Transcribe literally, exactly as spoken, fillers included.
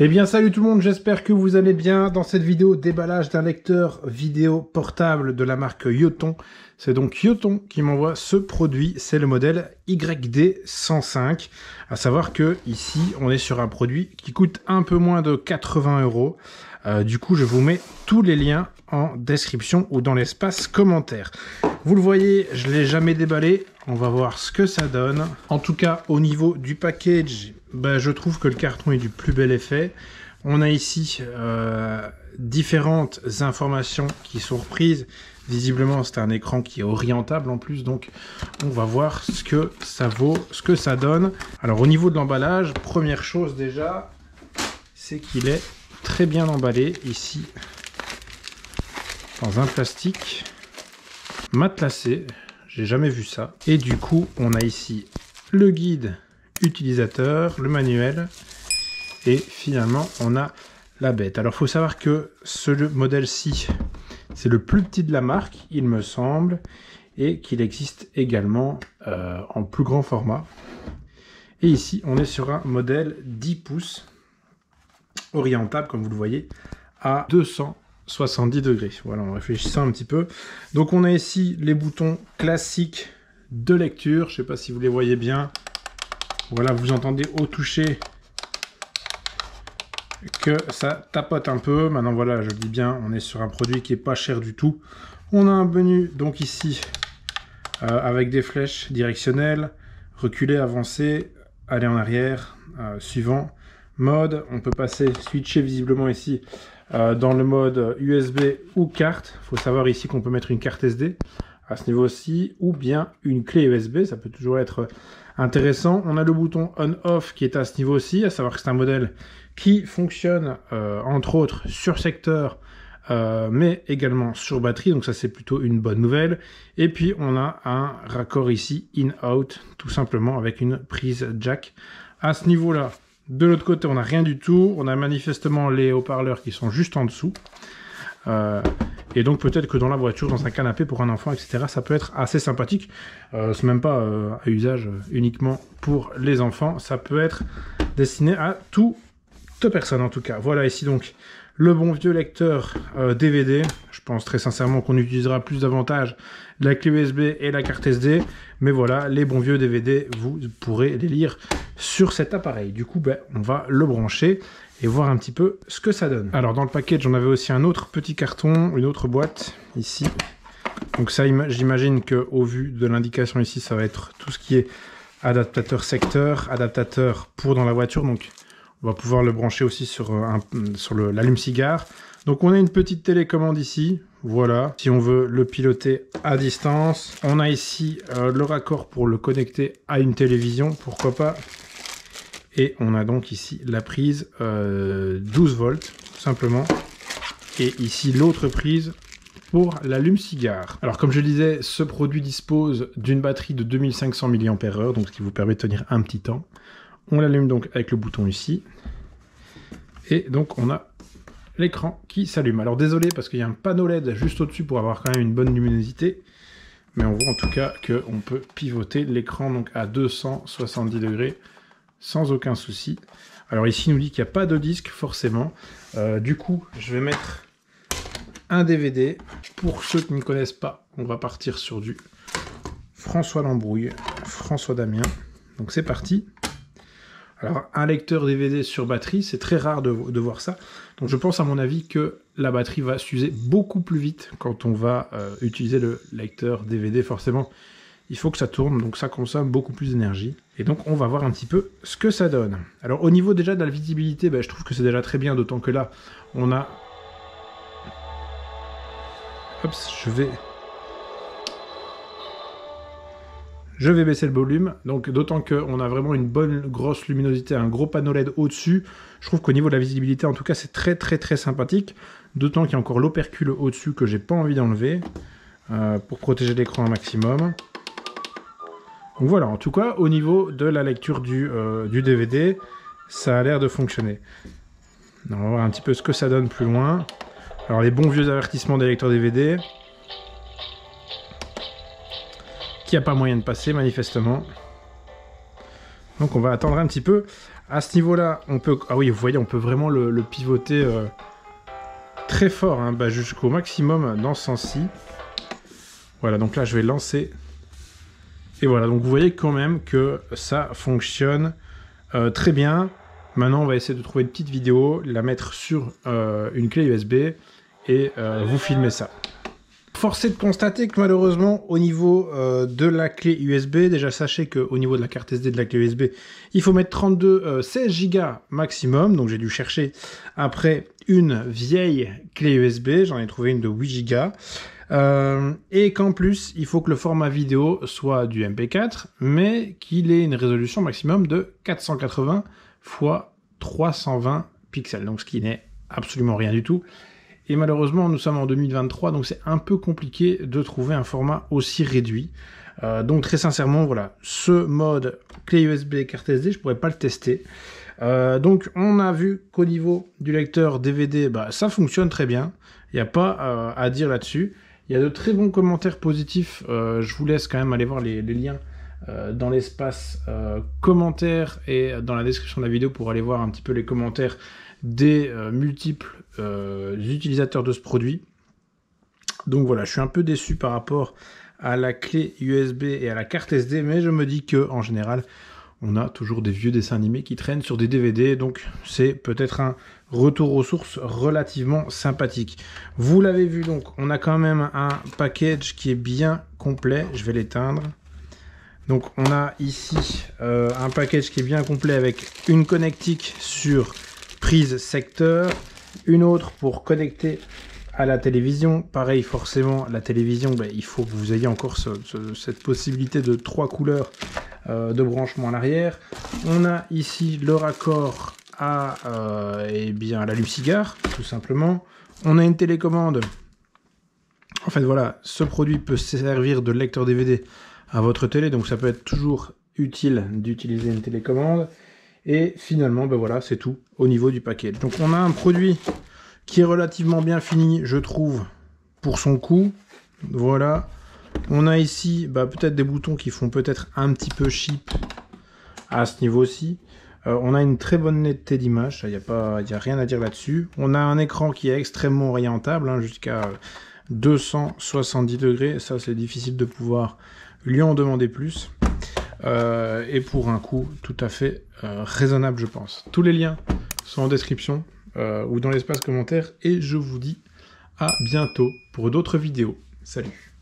Eh bien salut tout le monde, j'espère que vous allez bien. Dans cette vidéo, déballage d'un lecteur vidéo portable de la marque Yoton. C'est donc Yoton qui m'envoie ce produit, c'est le modèle Y D cent cinq. À savoir que ici, on est sur un produit qui coûte un peu moins de quatre-vingts euros. Du coup, je vous mets tous les liens en description ou dans l'espace commentaire. Vous le voyez, je ne l'ai jamais déballé. On va voir ce que ça donne. En tout cas, au niveau du package, ben, je trouve que le carton est du plus bel effet. On a ici euh, différentes informations qui sont reprises. Visiblement, c'est un écran qui est orientable en plus, donc on va voir ce que ça vaut, ce que ça donne. Alors au niveau de l'emballage, première chose déjà, c'est qu'il est très bien emballé ici dans un plastique matelassé. J'ai jamais vu ça. Et du coup, on a ici le guide utilisateur, le manuel, et finalement on a la bête. Alors il faut savoir que ce modèle-ci, c'est le plus petit de la marque, il me semble, et qu'il existe également euh, en plus grand format. Et ici on est sur un modèle dix pouces orientable, comme vous le voyez, à deux cent soixante-dix degrés. Voilà, on réfléchit ça un petit peu. Donc on a ici les boutons classiques de lecture, je sais pas si vous les voyez bien. Voilà, vous entendez au toucher que ça tapote un peu. Maintenant, voilà, je le dis bien, on est sur un produit qui est pas cher du tout. On a un menu, donc ici, euh, avec des flèches directionnelles, reculer, avancer, aller en arrière, euh, suivant, mode. On peut passer, switcher visiblement ici, euh, dans le mode U S B ou carte. Il faut savoir ici qu'on peut mettre une carte S D à ce niveau-ci, ou bien une clé U S B, ça peut toujours être intéressant. On a le bouton on-off qui est à ce niveau-ci, à savoir que c'est un modèle qui fonctionne euh, entre autres sur secteur, euh, mais également sur batterie, donc ça c'est plutôt une bonne nouvelle. Et puis on a un raccord ici, in-out, tout simplement avec une prise jack. À ce niveau-là, de l'autre côté on n'a rien du tout, on a manifestement les haut-parleurs qui sont juste en dessous. Euh, et donc peut-être que dans la voiture, dans un canapé pour un enfant, et cetera, ça peut être assez sympathique. Euh, c'est même pas euh, à usage uniquement pour les enfants, ça peut être destiné à toute personne en tout cas. Voilà, ici donc le bon vieux lecteur euh, D V D. Je pense très sincèrement qu'on utilisera plus davantage la clé U S B et la carte S D, mais voilà, les bons vieux D V D, vous pourrez les lire sur cet appareil. Du coup, ben, on va le brancher et voir un petit peu ce que ça donne. Alors dans le package, on avait aussi un autre petit carton, une autre boîte ici. Donc ça, j'imagine que au vu de l'indication ici, ça va être tout ce qui est adaptateur secteur, adaptateur pour dans la voiture. Donc on va pouvoir le brancher aussi sur, un, sur l'allume-cigare. Donc on a une petite télécommande ici, voilà, si on veut le piloter à distance. On a ici euh, le raccord pour le connecter à une télévision, pourquoi pas. Et on a donc ici la prise euh, douze volts, tout simplement. Et ici l'autre prise pour l'allume-cigare. Alors comme je le disais, ce produit dispose d'une batterie de deux mille cinq cents milliampères heure, donc ce qui vous permet de tenir un petit temps. On l'allume donc avec le bouton ici. Et donc on a l'écran qui s'allume. Alors désolé parce qu'il y a un panneau L E D juste au-dessus pour avoir quand même une bonne luminosité. Mais on voit en tout cas qu'on peut pivoter l'écran donc à deux cent soixante-dix degrés sans aucun souci. Alors ici il nous dit qu'il n'y a pas de disque forcément. Euh, du coup je vais mettre un D V D. Pour ceux qui ne connaissent pas, on va partir sur du François l'embrouille, François Damien. Donc c'est parti. Alors un lecteur D V D sur batterie, c'est très rare de, de voir ça. Donc je pense à mon avis que la batterie va s'user beaucoup plus vite quand on va euh, utiliser le lecteur D V D. Forcément, il faut que ça tourne, donc ça consomme beaucoup plus d'énergie. Et donc on va voir un petit peu ce que ça donne. Alors au niveau déjà de la visibilité, ben, je trouve que c'est déjà très bien, d'autant que là, on a... Oups, je vais... Je vais baisser le volume, donc d'autant qu'on a vraiment une bonne grosse luminosité, un gros panneau L E D au-dessus. Je trouve qu'au niveau de la visibilité, en tout cas, c'est très très très sympathique. D'autant qu'il y a encore l'opercule au-dessus que j'ai pas envie d'enlever euh, pour protéger l'écran un maximum. Donc voilà, en tout cas, au niveau de la lecture du, euh, du D V D, ça a l'air de fonctionner. On va voir un petit peu ce que ça donne plus loin. Alors les bons vieux avertissements des lecteurs D V D. Qu'il n'y a pas moyen de passer manifestement. Donc on va attendre un petit peu. À ce niveau-là, on peut... Ah oui, vous voyez, on peut vraiment le, le pivoter euh, très fort, hein, bah, jusqu'au maximum dans ce sens-ci. Voilà, donc là, je vais lancer. Et voilà, donc vous voyez quand même que ça fonctionne euh, très bien. Maintenant, on va essayer de trouver une petite vidéo, la mettre sur euh, une clé U S B et euh, vous filmer ça. Force est de constater que malheureusement, au niveau euh, de la clé U S B, déjà sachez qu'au niveau de la carte S D de la clé U S B, il faut mettre trente-deux, seize giga maximum. Donc j'ai dû chercher après une vieille clé U S B, j'en ai trouvé une de huit giga. Euh, et qu'en plus, il faut que le format vidéo soit du M P quatre, mais qu'il ait une résolution maximum de quatre cent quatre-vingts par trois cent vingt pixels, donc ce qui n'est absolument rien du tout. Et malheureusement, nous sommes en deux mille vingt-trois, donc c'est un peu compliqué de trouver un format aussi réduit. Euh, donc très sincèrement, voilà, ce mode clé U S B carte S D, je pourrais pas le tester. Euh, donc on a vu qu'au niveau du lecteur D V D, bah, ça fonctionne très bien. Il n'y a pas euh, à dire là-dessus. Il y a de très bons commentaires positifs. Euh, je vous laisse quand même aller voir les, les liens euh, dans l'espace euh, commentaires et dans la description de la vidéo pour aller voir un petit peu les commentaires des euh, multiples euh, utilisateurs de ce produit. Donc voilà, je suis un peu déçu par rapport à la clé U S B et à la carte S D, mais je me dis que en général, on a toujours des vieux dessins animés qui traînent sur des D V D, donc c'est peut-être un retour aux sources relativement sympathique. Vous l'avez vu, donc on a quand même un package qui est bien complet. Je vais l'éteindre. Donc on a ici euh, un package qui est bien complet avec une connectique sur prise secteur, une autre pour connecter à la télévision. Pareil, forcément, la télévision, bah, il faut que vous ayez encore ce, ce, cette possibilité de trois couleurs euh, de branchement à l'arrière. On a ici le raccord à, euh, eh bien, à la lume-cigare, tout simplement. On a une télécommande. En fait, voilà, ce produit peut servir de lecteur D V D à votre télé, donc ça peut être toujours utile d'utiliser une télécommande. Et finalement, ben voilà, c'est tout au niveau du package. Donc on a un produit qui est relativement bien fini, je trouve, pour son coût. Voilà. On a ici bah, peut-être des boutons qui font peut-être un petit peu cheap à ce niveau-ci. Euh, on a une très bonne netteté d'image, il n'y a pas, y a rien à dire là-dessus. On a un écran qui est extrêmement orientable, hein, jusqu'à deux cent soixante-dix degrés. Ça, c'est difficile de pouvoir lui en demander plus. Euh, et pour un coût tout à fait euh, raisonnable, je pense. Tous les liens sont en description. Euh, ou dans l'espace commentaire, et je vous dis à bientôt pour d'autres vidéos. Salut!